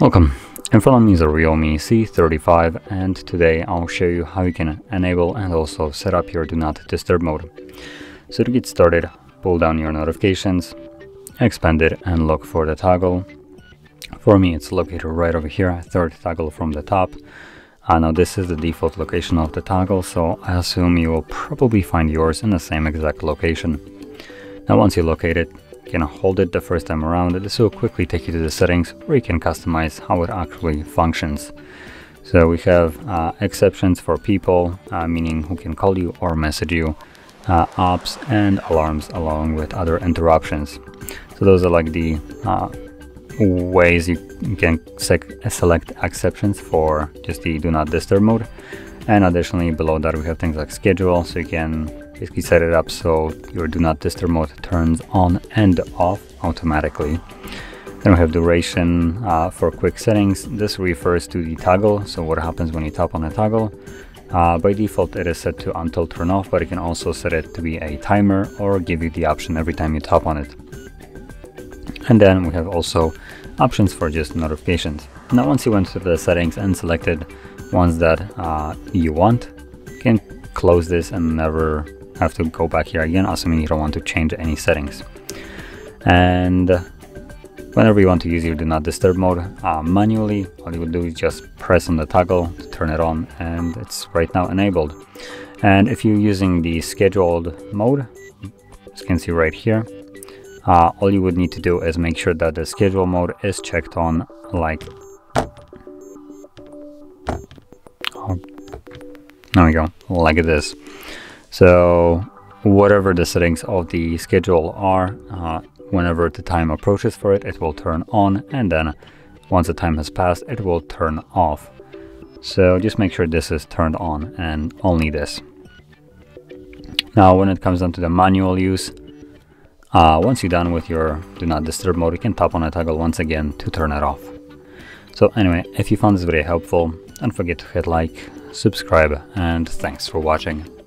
Welcome, in front of me is a Realme C35 and today I'll show you how you can enable and also set up your Do Not Disturb mode. So to get started, pull down your notifications, expand it and look for the toggle. For me it's located right over here, third toggle from the top. Now this is the default location of the toggle, so I assume you will probably find yours in the same exact location. Now once you locate it, you can hold it the first time around. This will quickly take you to the settings where you can customize how it actually functions. So we have exceptions for people, meaning who can call you or message you, ops and alarms along with other interruptions. So those are like the ways you can select exceptions for just the Do Not Disturb mode. And additionally below that we have things like schedule, so you can basically set it up so your Do Not Disturb mode turns on and off automatically. Then we have duration for quick settings. This refers to the toggle, so what happens when you tap on the toggle. By default it is set to until turn off, but you can also set it to be a timer or give you the option every time you tap on it. And then we have also options for just notifications. Now once you went to the settings and selected ones that you want, you can close this and never have to go back here again, assuming you don't want to change any settings. And whenever you want to use your Do Not Disturb mode manually, all you will do is just press on the toggle to turn it on, and it's right now enabled. And if you're using the scheduled mode, as you can see right here, all you would need to do is make sure that the schedule mode is checked on, like... oh, there we go, like this. So whatever the settings of the schedule are, whenever the time approaches for it, it will turn on, and then once the time has passed, it will turn off. So just make sure this is turned on and only this. Now when it comes down to the manual use, once you're done with your Do Not Disturb mode, you can tap on a toggle once again to turn it off. So anyway, if you found this video helpful, don't forget to hit like, subscribe, and thanks for watching.